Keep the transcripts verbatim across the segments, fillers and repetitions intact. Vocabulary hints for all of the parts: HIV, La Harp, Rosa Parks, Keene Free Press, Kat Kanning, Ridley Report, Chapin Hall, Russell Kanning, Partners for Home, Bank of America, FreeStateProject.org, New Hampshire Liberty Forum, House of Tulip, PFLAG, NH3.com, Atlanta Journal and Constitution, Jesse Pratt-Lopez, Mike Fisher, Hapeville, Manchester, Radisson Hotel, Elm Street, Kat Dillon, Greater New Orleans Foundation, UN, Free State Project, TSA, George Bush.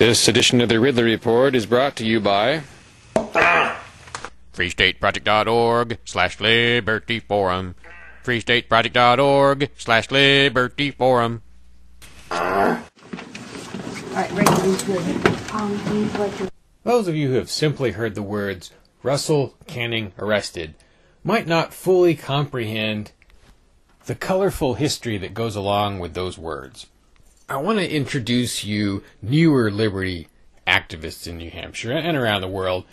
This edition of the Ridley Report is brought to you by FreeStateProject.org slash Liberty Forum. FreeStateProject.org slash Liberty Forum. Those of you who have simply heard the words Russell Kanning arrested might not fully comprehend the colorful history that goes along with those words. I want to introduce you newer liberty activists in New Hampshire and around the world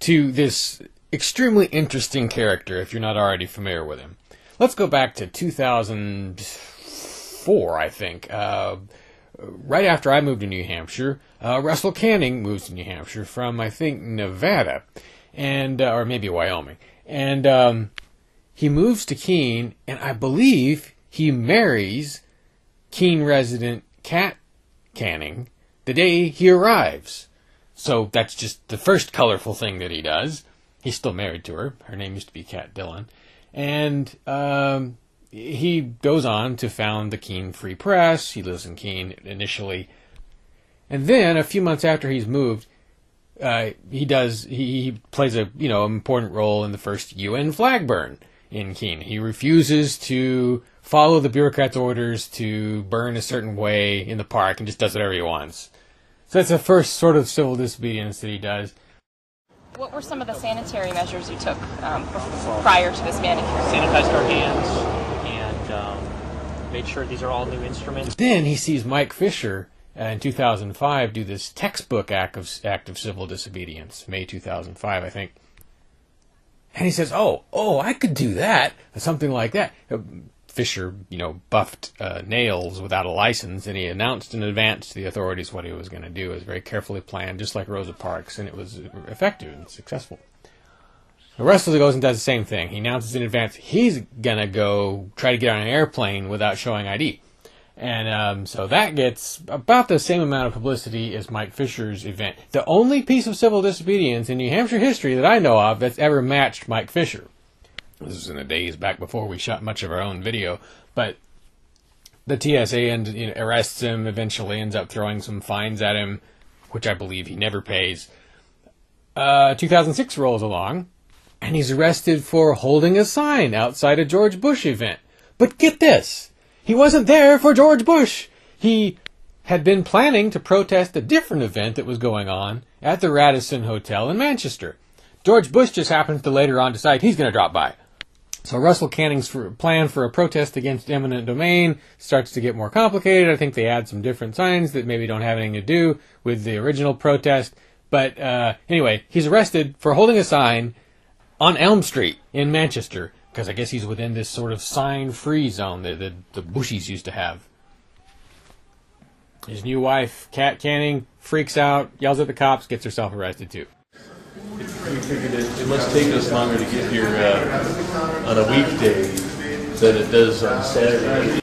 to this extremely interesting character if you're not already familiar with him. Let's go back to two thousand four, I think. Uh, right after I moved to New Hampshire, uh, Russell Kanning moves to New Hampshire from, I think, Nevada, and uh, or maybe Wyoming. And um, he moves to Keene, and I believe he marries Keene resident Kat Kanning the day he arrives. So that's just the first colorful thing that he does. He's still married to her. Her name used to be Kat Dillon. And um, he goes on to found the Keene Free Press. He lives in Keene initially. And then a few months after he's moved, uh, he does he, he plays a you know important role in the first U N flag burn in Keene. He refuses to follow the bureaucrats' orders to burn a certain way in the park and just does whatever he wants. So that's the first sort of civil disobedience that he does. What were some of the sanitary measures you took um, prior to this manicure? Sanitized our hands and um, made sure these are all new instruments. Then he sees Mike Fisher uh, in two thousand five do this textbook act of, act of civil disobedience, May two thousand five, I think. And he says, oh, oh, I could do that, something like that. Fisher, you know, buffed uh, nails without a license, and he announced in advance to the authorities what he was going to do. It was very carefully planned, just like Rosa Parks, and it was effective and successful. The rest of it goes and does the same thing. He announces in advance he's going to go try to get on an airplane without showing I D. And um, so that gets about the same amount of publicity as Mike Fisher's event. The only piece of civil disobedience in New Hampshire history that I know of that's ever matched Mike Fisher. This was in the days back before we shot much of our own video, but the T S A end, you know, arrests him, eventually ends up throwing some fines at him, which I believe he never pays. Uh, two thousand six rolls along, and he's arrested for holding a sign outside a George Bush event. But get this, he wasn't there for George Bush. He had been planning to protest a different event that was going on at the Radisson Hotel in Manchester. George Bush just happens to later on decide he's going to drop by. So Russell Canning's for, plan for a protest against eminent domain starts to get more complicated. I think they add some different signs that maybe don't have anything to do with the original protest. But uh, anyway, he's arrested for holding a sign on Elm Street in Manchester, because I guess he's within this sort of sign-free zone that the, the Bushies used to have. His new wife, Kat Kanning, freaks out, yells at the cops, gets herself arrested too. We figured it, it must take us longer to get here uh, on a weekday than it does on Saturday.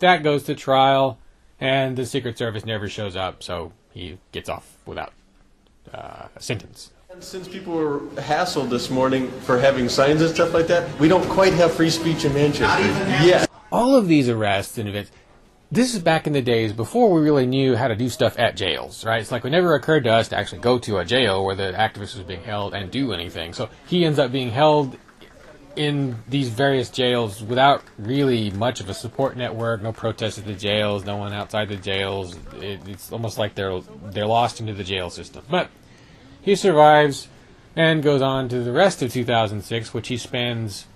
That goes to trial, and the Secret Service never shows up, so he gets off without uh, a sentence. And since people were hassled this morning for having signs and stuff like that, we don't quite have free speech in Manchester yet. All of these arrests and events. This is back in the days before we really knew how to do stuff at jails, right? It's like it never occurred to us to actually go to a jail where the activist was being held and do anything. So he ends up being held in these various jails without really much of a support network, no protests at the jails, no one outside the jails. It, it's almost like they're, they're lost into the jail system. But he survives and goes on to the rest of two thousand six, which he spends...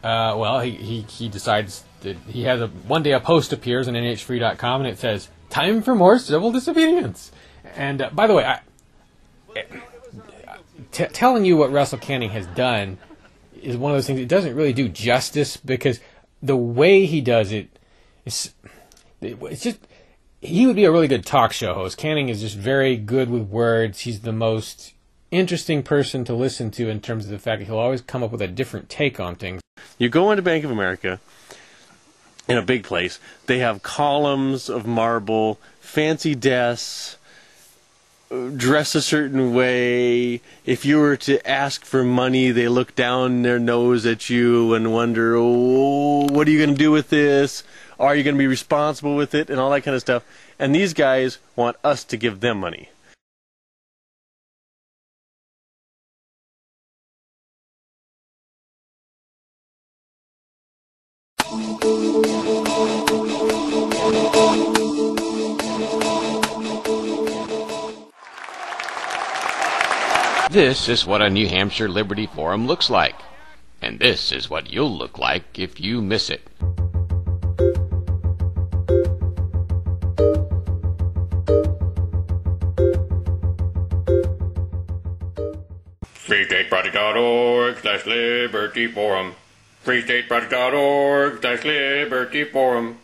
Uh, well, he, he, he decides... He has a one day a post appears on N H three dot com and it says time for more civil disobedience. And uh, by the way, I, t telling you what Russell Kanning has done is one of those things that doesn't really do justice, because the way he does it, it's, it's just he would be a really good talk show host. Kanning is just very good with words. He's the most interesting person to listen to in terms of the fact that he'll always come up with a different take on things. You go into Bank of America. In a big place, they have columns of marble, fancy desks, dress a certain way. If you were to ask for money, they look down their nose at you and wonder, oh, what are you going to do with this? are you going to be responsible with it, and all that kind of stuff. And these guys want us to give them money. This is what a New Hampshire Liberty Forum looks like, and this is what you'll look like if you miss it. Free State Project dot org slash Liberty Forum. Free State Project dot org slash Liberty Forum.